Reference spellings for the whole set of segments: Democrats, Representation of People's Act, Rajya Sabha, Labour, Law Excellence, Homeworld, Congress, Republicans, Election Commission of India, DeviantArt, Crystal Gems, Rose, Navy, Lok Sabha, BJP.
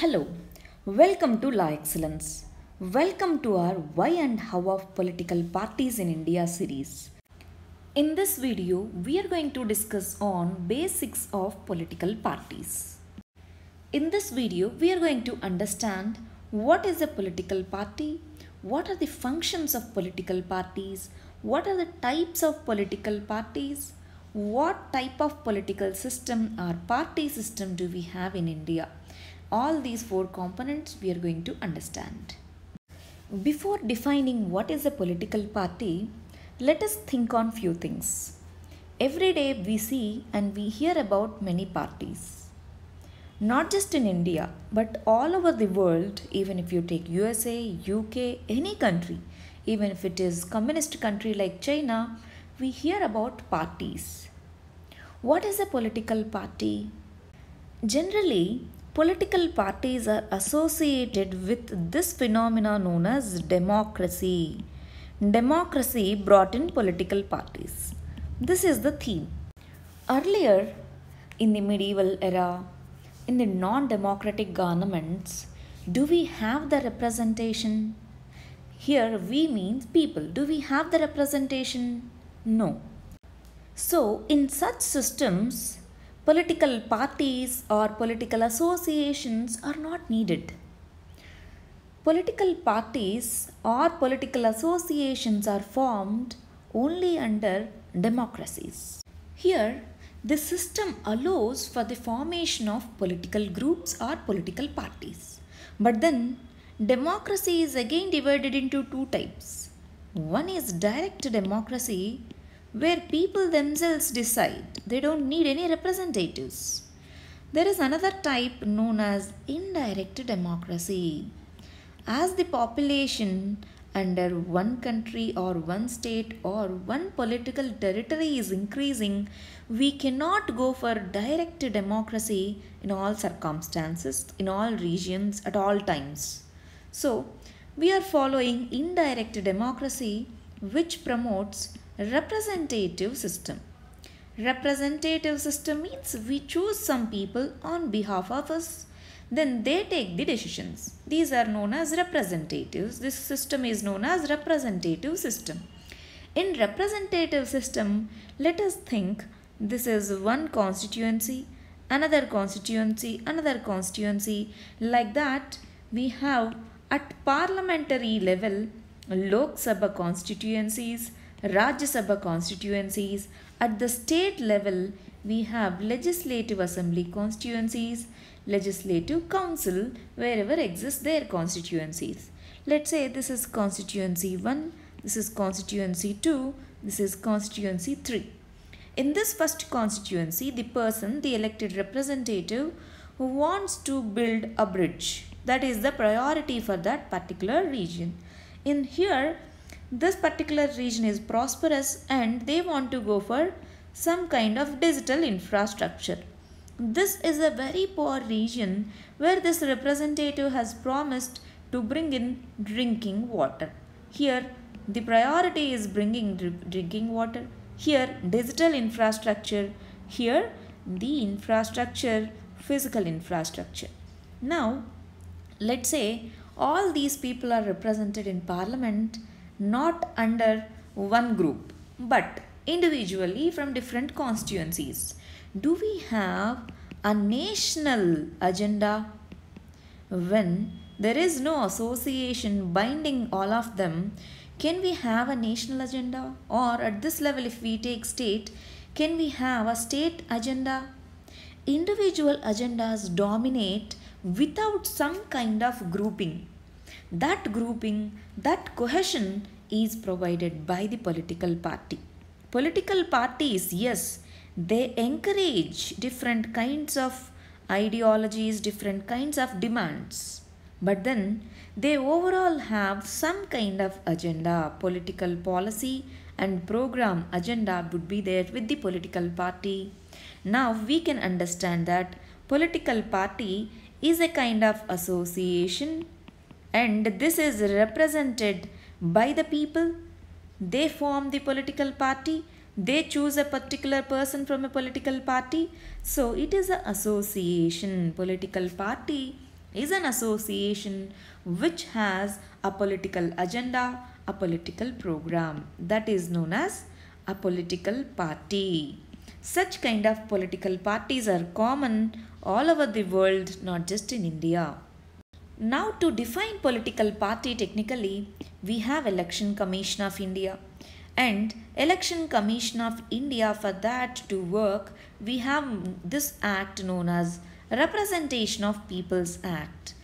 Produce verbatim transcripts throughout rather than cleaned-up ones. Hello, welcome to Law Excellence. Welcome to our Why and How of Political Parties in India series. In this video, we are going to discuss on basics of political parties. In this video, we are going to understand what is a political party, what are the functions of political parties, what are the types of political parties, what type of political system or party system do we have in India. All these four components we are going to understand. Before defining what is a political party, let us think on few things. Every day we see and we hear about many parties. Not just in India, but all over the world, even if you take U S A, U K, any country, even if it is communist country like China, we hear about parties. What is a political party? Generally, political parties are associated with this phenomena known as democracy. Democracy brought in political parties. This is the theme. Earlier, in the medieval era, in the non-democratic governments, do we have the representation? Here we means people. Do we have the representation? No. So, in such systems, political parties or political associations are not needed. Political parties or political associations are formed only under democracies. Here, the system allows for the formation of political groups or political parties. But then, democracy is again divided into two types. One is direct democracy, where people themselves decide. They don't need any representatives. There is another type known as indirect democracy. As the population under one country or one state or one political territory is increasing, we cannot go for direct democracy in all circumstances, in all regions, at all times. So, we are following indirect democracy, which promotes representative system. Representative system means we choose some people on behalf of us, then they take the decisions. These are known as representatives. This system is known as representative system. In representative system, let us think this is one constituency, another constituency, another constituency. Like that, we have at parliamentary level, Lok Sabha constituencies, Rajya Sabha constituencies. At the state level, we have legislative assembly constituencies, legislative council, wherever exists their constituencies. Let's say this is constituency one, this is constituency two, this is constituency three. In this first constituency, the person, the elected representative, wants to build a bridge. That is the priority for that particular region. In here, this particular region is prosperous and they want to go for some kind of digital infrastructure. This is a very poor region where this representative has promised to bring in drinking water. Here, the priority is bringing drinking water. Here, digital infrastructure. Here, the infrastructure, physical infrastructure. Now, let's say all these people are represented in parliament, not under one group, but individually from different constituencies. Do we have a national agenda? When there is no association binding all of them, can we have a national agenda? Or at this level, if we take state, can we have a state agenda? Individual agendas dominate without some kind of grouping. That grouping, that cohesion is provided by the political party. Political parties, yes, they encourage different kinds of ideologies, different kinds of demands. But then they overall have some kind of agenda. Political policy and program agenda would be there with the political party. Now we can understand that political party is a kind of association, and this is represented by the people. They form the political party. They choose a particular person from a political party. So it is an association. Political party is an association which has a political agenda, a political program, that is known as a political party. Such kind of political parties are common all over the world, not just in India. Now, to define political party technically, we have Election Commission of India, and Election Commission of India, for that to work we have this act known as Representation of People's Act.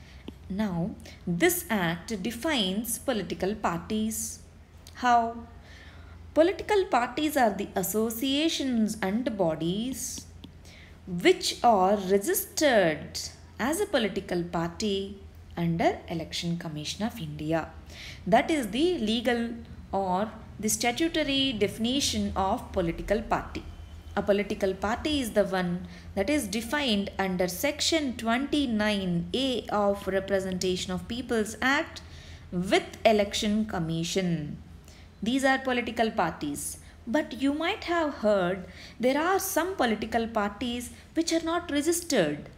Now, this act defines political parties. How? Political parties are the associations and bodies which are registered as a political party under Election Commission of India. That is the legal or the statutory definition of political party. A political party is the one that is defined under Section twenty-nine A of Representation of People's Act with Election Commission. These are political parties. But you might have heard there are some political parties which are not registered.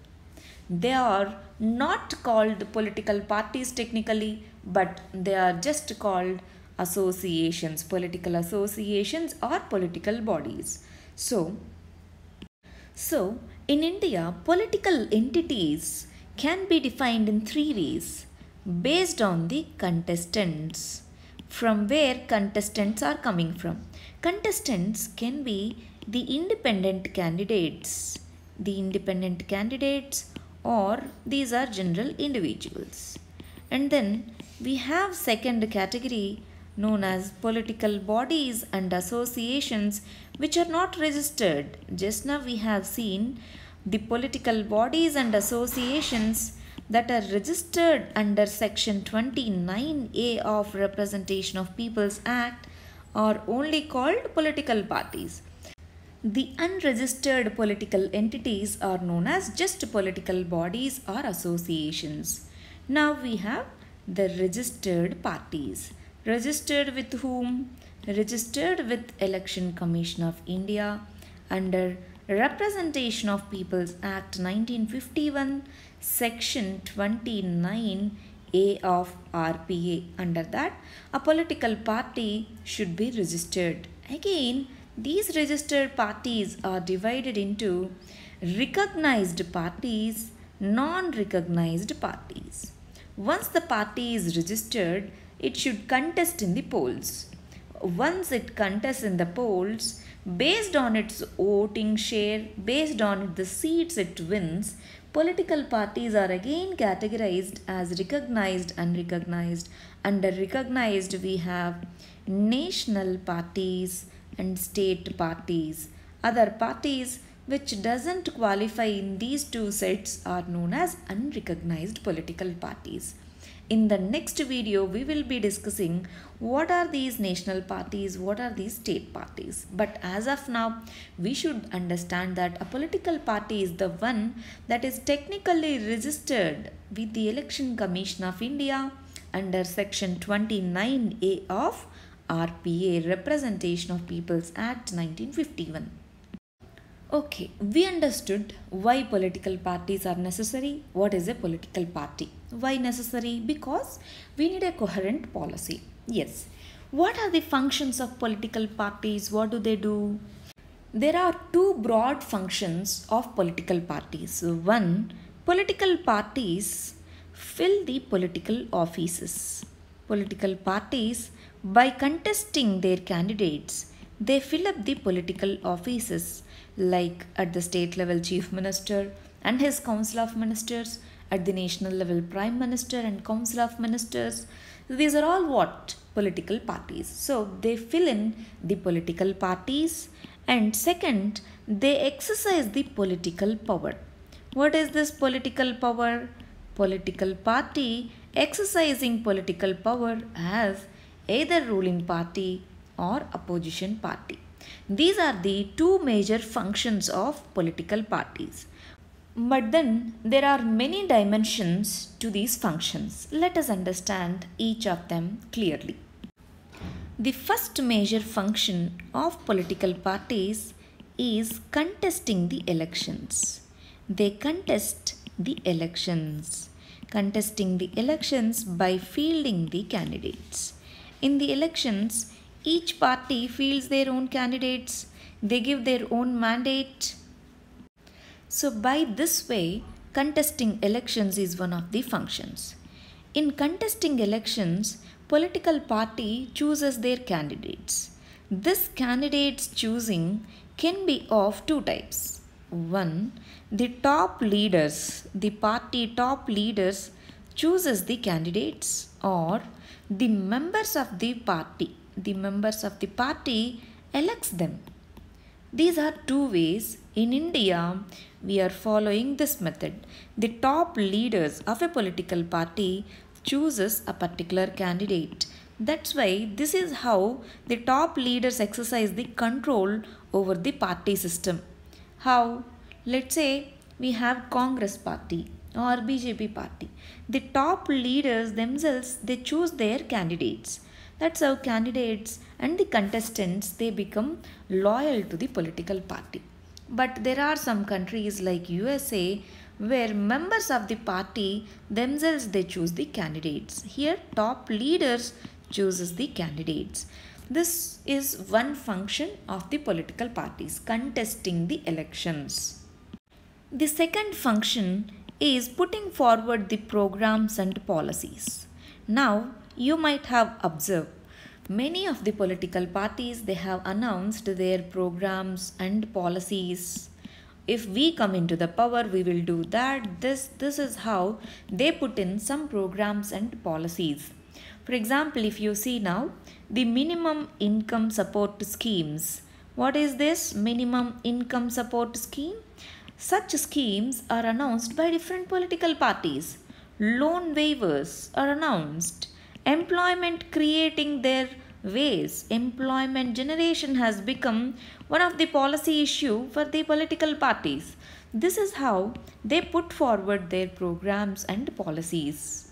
They are not called political parties technically, but they are just called associations, political associations or political bodies. So, so in India, political entities can be defined in three ways based on the contestants, from where contestants are coming from. Contestants can be the independent candidates, the independent candidates or these are general individuals. And then we have second category known as political bodies and associations which are not registered. Just now we have seen the political bodies and associations that are registered under Section twenty-nine A of Representation of People's Act are only called political parties. The unregistered political entities are known as just political bodies or associations. Now we have the registered parties. Registered with whom? Registered with Election Commission of India under Representation of People's Act nineteen fifty-one, Section twenty-nine A of R P A. Under that, a political party should be registered. Again, these registered parties are divided into recognized parties, non-recognized parties. Once the party is registered, it should contest in the polls. Once it contests in the polls, based on its voting share, based on the seats it wins, political parties are again categorized as recognized and unrecognized. Under recognized, we have national parties and state parties. Other parties which doesn't qualify in these two sets are known as unrecognized political parties. In the next video, we will be discussing what are these national parties, what are these state parties. But as of now, we should understand that a political party is the one that is technically registered with the Election Commission of India under Section twenty-nine A of R P A, Representation of People's Act nineteen fifty-one. Okay, we understood why political parties are necessary. What is a political party? Why necessary? Because we need a coherent policy. Yes. What are the functions of political parties? What do they do? There are two broad functions of political parties. One, political parties fill the political offices. Political parties, by contesting their candidates, they fill up the political offices, like at the state level Chief Minister and his Council of Ministers, at the national level Prime Minister and Council of Ministers. These are all what? Political parties. So they fill in the political parties, and second, they exercise the political power. What is this political power? Political party exercising political power as either ruling party or opposition party. These are the two major functions of political parties. But then there are many dimensions to these functions. Let us understand each of them clearly. The first major function of political parties is contesting the elections. They contest the elections. contesting the elections by fielding the candidates. In the elections, each party fields their own candidates. They give their own mandate. So by this way, contesting elections is one of the functions. In contesting elections, political party chooses their candidates. This candidates choosing can be of two types. One, the top leaders, the party top leaders chooses the candidates, or the members of the party, the members of the party elects them. These are two ways. In India, we are following this method. The top leaders of a political party chooses a particular candidate. That's why this is how the top leaders exercise the control over the party system. How? Let's say we have Congress party or B J P party. The top leaders themselves, they choose their candidates. That's how candidates and the contestants, they become loyal to the political party. But there are some countries like U S A where members of the party themselves, they choose the candidates. Here top leaders chooses the candidates. This is one function of the political parties, contesting the elections. The second function is putting forward the programs and policies. Now, you might have observed many of the political parties, they have announced their programs and policies. If we come into the power, we will do that. This, this is how they put in some programs and policies. For example, if you see now, the minimum income support schemes. What is this minimum income support scheme? Such schemes are announced by different political parties. Loan waivers are announced. Employment creating their ways. Employment generation has become one of the policy issue for the political parties. This is how they put forward their programs and policies.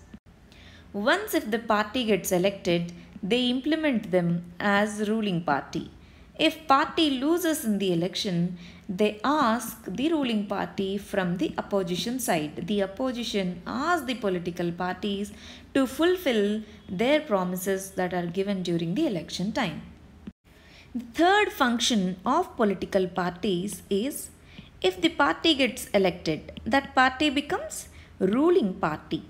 Once if the party gets elected, they implement them as ruling party. If party loses in the election, they ask the ruling party from the opposition side. The opposition asks the political parties to fulfill their promises that are given during the election time. The third function of political parties is, if the party gets elected, that party becomes ruling party.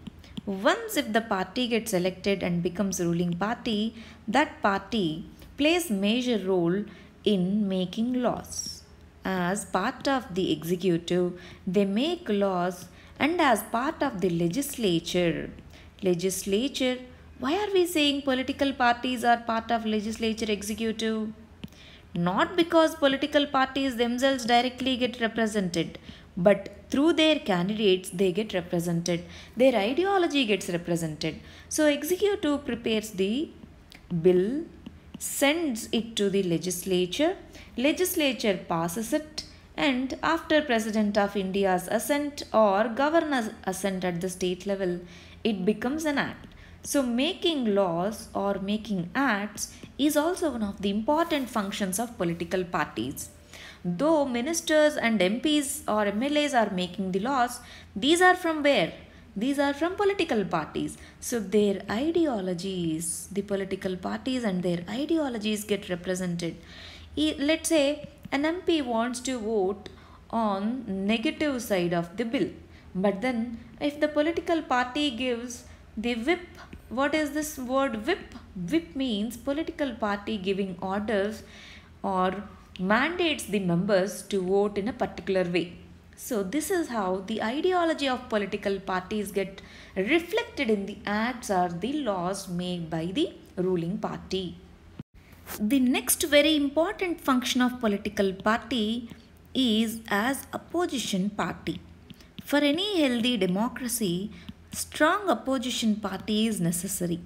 Once if the party gets elected and becomes ruling party, that party plays major role in making laws. As part of the executive, they make laws, and as part of the legislature. Legislature, why are we saying political parties are part of legislature executive? Not because political parties themselves directly get represented, but through their candidates they get represented. Their ideology gets represented. So executive prepares the bill, sends it to the legislature, legislature passes it, and after President of India's assent or governor's assent at the state level, it becomes an act. So making laws or making acts is also one of the important functions of political parties. Though ministers and M Ps or M L As are making the laws, these are from where? These are from political parties. So their ideologies, the political parties and their ideologies get represented. Let's say an M P wants to vote on negative side of the bill. But then if the political party gives the whip, what is this word whip? Whip means political party giving orders or mandates the members to vote in a particular way. So this is how the ideology of political parties get reflected in the acts or the laws made by the ruling party. The next very important function of political party is as opposition party. For any healthy democracy, strong opposition party is necessary.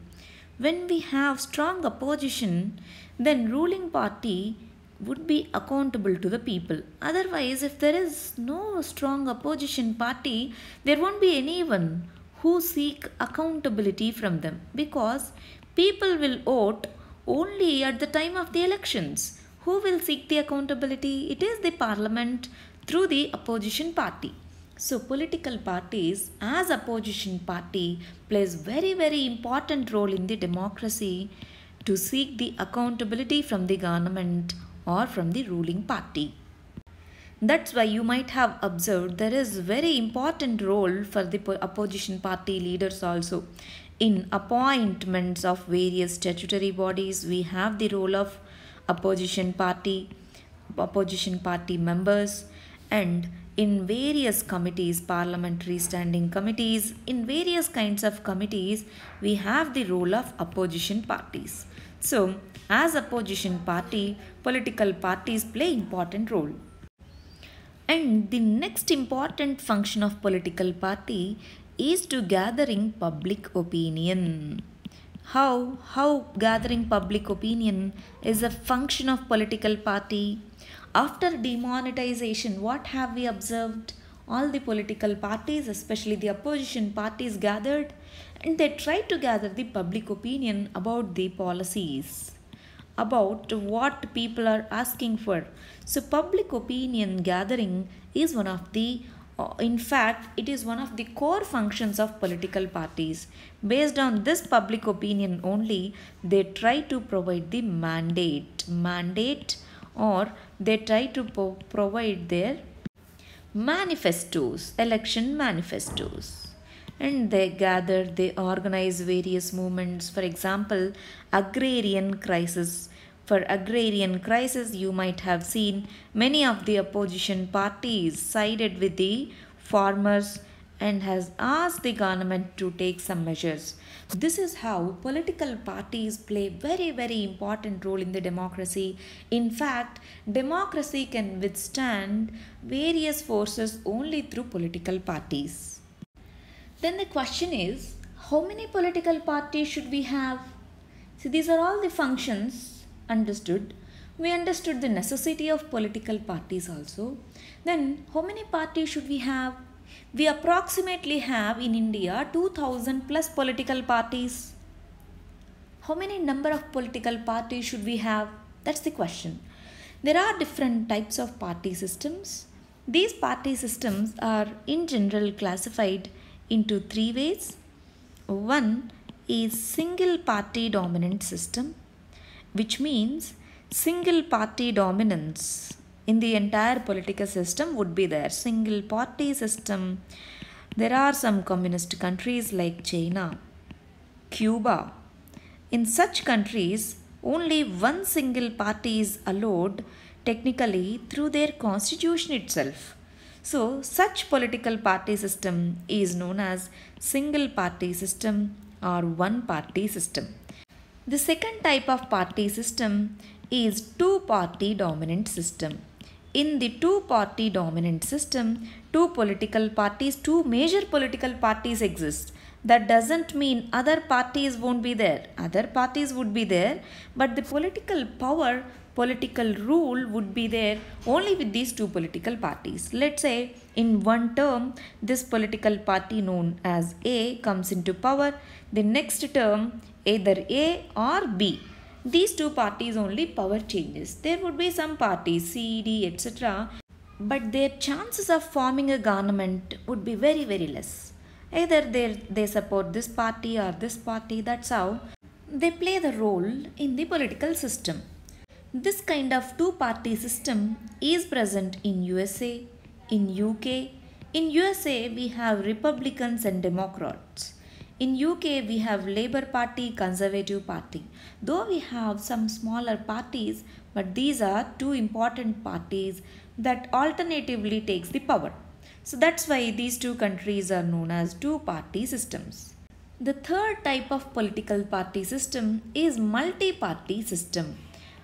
When we have strong opposition, then ruling party would be accountable to the people. Otherwise, if there is no strong opposition party, there won't be anyone who seek accountability from them, because people will vote only at the time of the elections. Who will seek the accountability? It is the parliament through the opposition party. So political parties as opposition party plays very very important role in the democracy to seek the accountability from the government or from the ruling party. That's why you might have observed there is very important role for the opposition party leaders also. In appointments of various statutory bodies, we have the role of opposition party, opposition party members, and in various committees, parliamentary standing committees, in various kinds of committees, we have the role of opposition parties. So, as opposition party, political parties play important role. And the next important function of political party is to gathering public opinion. How? How gathering public opinion is a function of political party? After demonetization, what have we observed? All the political parties, especially the opposition parties, gathered and they tried to gather the public opinion about the policies, about what people are asking for. So public opinion gathering is one of the, in fact, it is one of the core functions of political parties. Based on this public opinion only, they try to provide the mandate, mandate or they try to po- provide their manifestos, election manifestos. And they gather, they organize various movements. For example, agrarian crisis. For agrarian crisis, you might have seen many of the opposition parties sided with the farmers and has asked the government to take some measures. This is how political parties play very very important role in the democracy. In fact, democracy can withstand various forces only through political parties. Then the question is, how many political parties should we have? So these are all the functions understood. We understood the necessity of political parties also. Then how many parties should we have? We approximately have in India two thousand plus political parties. How many number of political parties should we have? That's the question. There are different types of party systems. These party systems are in general classified into three ways. One is single party dominant system, which means single party dominance in the entire political system would be there. Single party system. There are some communist countries like China, Cuba. In such countries, only one single party is allowed technically through their constitution itself. So such political party system is known as single party system or one party system. The second type of party system is two party dominant system. In the two-party dominant system, two political parties, two major political parties exist. That doesn't mean other parties won't be there. Other parties would be there, but the political power, political rule would be there only with these two political parties. Let's say in one term, this political party known as A comes into power. The next term, either A or B. These two parties only power changes. There would be some parties, C, D, et cetera. But their chances of forming a government would be very, very less. Either they, they support this party or this party. That's how they play the role in the political system. This kind of two-party system is present in U S A, in U K. In U S A, we have Republicans and Democrats. In U K, we have Labour Party, Conservative Party. Though we have some smaller parties, but these are two important parties that alternatively takes the power. So that's why these two countries are known as two-party systems. The third type of political party system is multi-party system,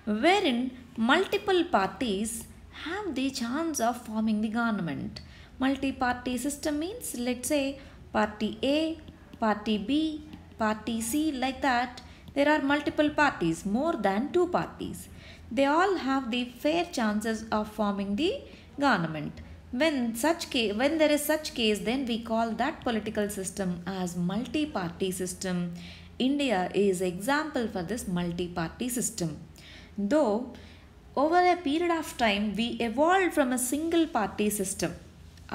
wherein multiple parties have the chance of forming the government. Multi-party system means, let's say, party A, party B, party C, like that. There are multiple parties, more than two parties. They all have the fair chances of forming the government. When such case, when there is such case, then we call that political system as multi-party system. India is example for this multi-party system. Though over a period of time, we evolved from a single party system.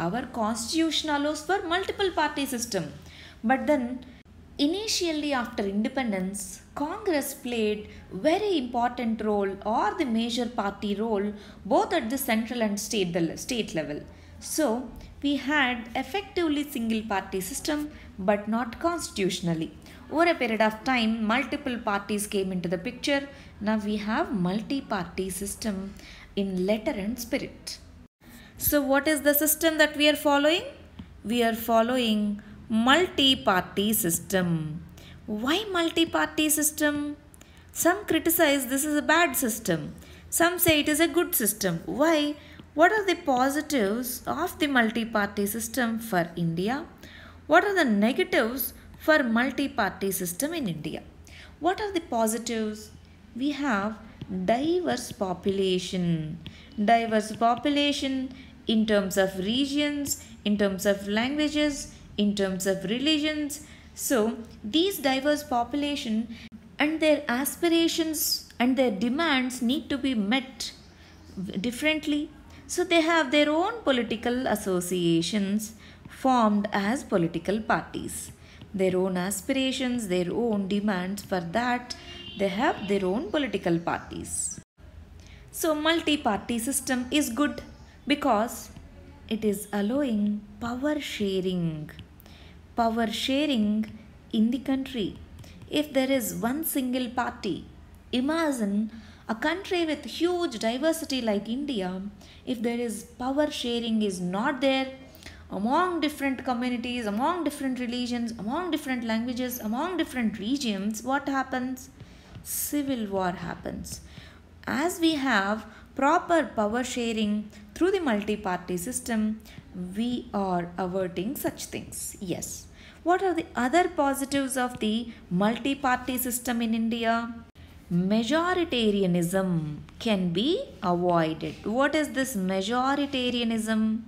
our constitution allows for multiple party system. But then initially after independence, Congress played very important role or the major party role both at the central and state, the state level. So we had effectively single party system but not constitutionally. Over a period of time, multiple parties came into the picture. Now we have multi-party system in letter and spirit. So what is the system that we are following? We are following multi-party system. Why multi-party system? Some criticize this is a bad system. Some say it is a good system. Why? What are the positives of the multi-party system for India? What are the negatives for multi-party system in India? What are the positives? We have diverse population. Diverse population in terms of regions, in terms of languages, in terms of religions. So these diverse population and their aspirations and their demands need to be met differently. So they have their own political associations formed as political parties. Their own aspirations, their own demands, for that they have their own political parties. So multi-party system is good because it is allowing power sharing. Power sharing in the country. If there is one single party, imagine a country with huge diversity like India, if there is power sharing is not there among different communities, among different religions, among different languages, among different regions, what happens? Civil war happens. As we have proper power sharing through the multi-party system, we are averting such things. Yes. What are the other positives of the multi-party system in India? Majoritarianism can be avoided. What is this majoritarianism?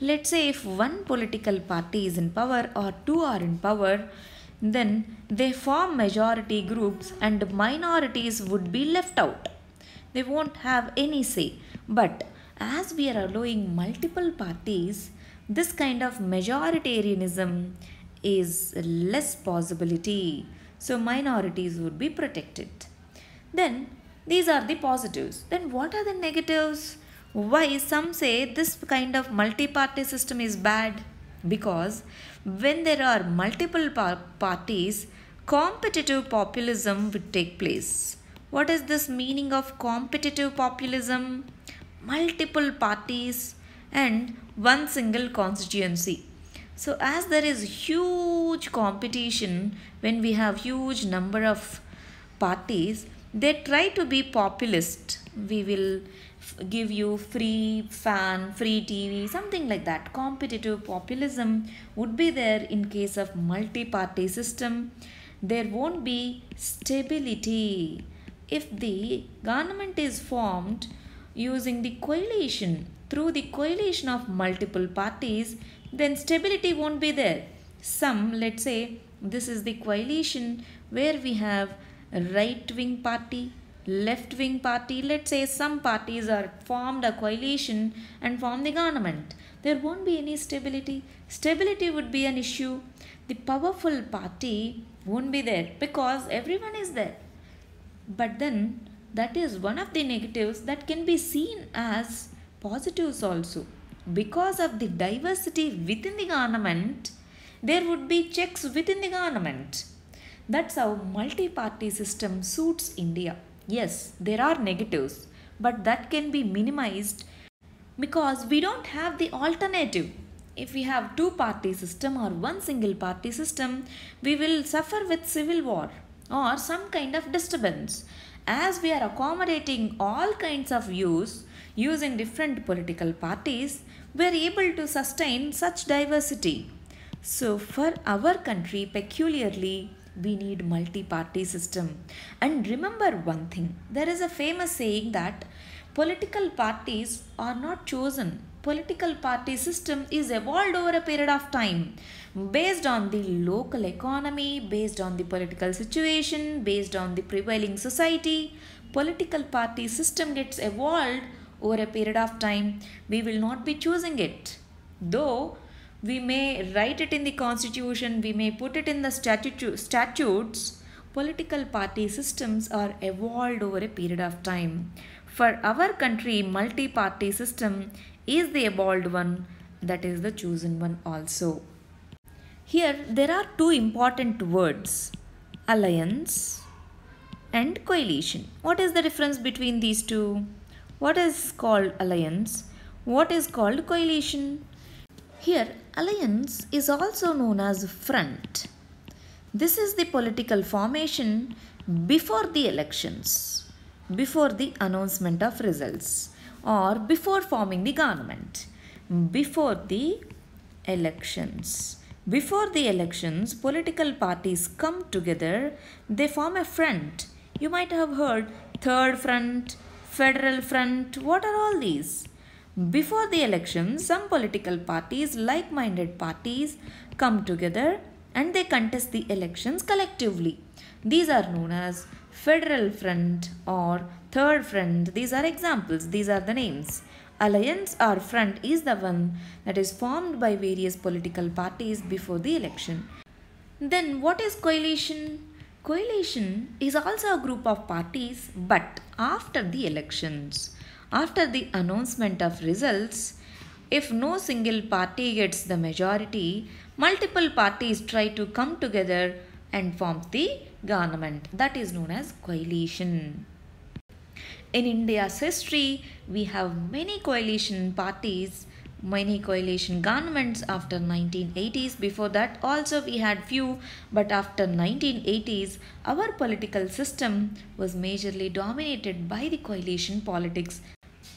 Let's say if one political party is in power or two are in power, then they form majority groups and minorities would be left out. They won't have any say. But as we are allowing multiple parties, this kind of majoritarianism is less possibility. So minorities would be protected. Then these are the positives. Then what are the negatives? Why some say this kind of multi-party system is bad? Because when there are multiple par parties, competitive populism would take place. What is this meaning of competitive populism? Multiple parties and one single constituency. So as there is huge competition, when we have huge number of parties, they try to be populist. We will give you free fan, free T V, something like that. Competitive populism would be there in case of multi-party system. There won't be stability. If the government is formed using the coalition, through the coalition of multiple parties, then stability won't be there. Some, let's say, this is the coalition where we have right-wing party, left-wing party. Let's say some parties are formed a coalition and form the government. There won't be any stability. Stability would be an issue. The powerful party won't be there because everyone is there. But then that is one of the negatives that can be seen as positives also. Because of the diversity within the government, there would be checks within the government. That's how multi-party system suits India. Yes, there are negatives, but that can be minimized because we don't have the alternative. If we have two-party system or one single party system, we will suffer with civil war or some kind of disturbance. As we are accommodating all kinds of views using different political parties, we are able to sustain such diversity. So for our country peculiarly, we need multi-party system. And remember one thing, there is a famous saying that political parties are not chosen. Political party system is evolved over a period of time based on the local economy, based on the political situation, based on the prevailing society. Political party system gets evolved over a period of time. We will not be choosing it. Though we may write it in the constitution, we may put it in the statu statutes, political party systems are evolved over a period of time. For our country, multi-party system is the evolved one, that is the chosen one also. Here there are two important words, alliance and coalition. What is the difference between these two? What is called alliance? What is called coalition? Here alliance is also known as front. This is the political formation before the elections, before the announcement of results, or before forming the government, before the elections. Before the elections, political parties come together, they form a front. You might have heard Third Front, Federal Front, what are all these? Before the elections, some political parties, like-minded parties, come together and they contest the elections collectively. These are known as Federal Front or Third Front. These are examples. These are the names. Alliance or front is the one that is formed by various political parties before the election. Then what is coalition? Coalition is also a group of parties, but after the elections, after the announcement of results, if no single party gets the majority, multiple parties try to come together and form the government. That is known as coalition. In India's history, we have many coalition parties, many coalition governments after nineteen eighties. Before that also we had few, but after nineteen eighties, our political system was majorly dominated by the coalition politics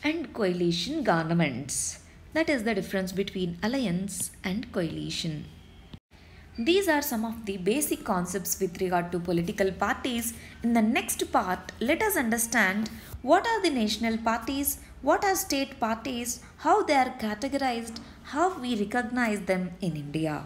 and coalition governments. That is the difference between alliance and coalition. These are some of the basic concepts with regard to political parties. In the next part, let us understand what are the national parties, what are state parties, how they are categorized, how we recognize them in India.